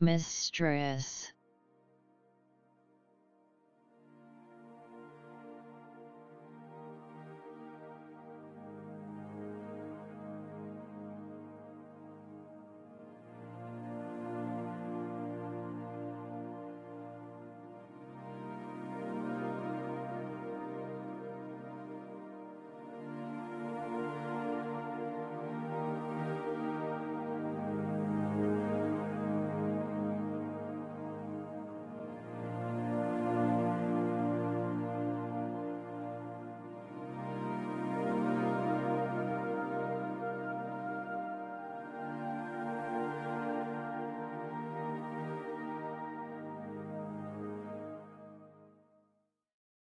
Mistress.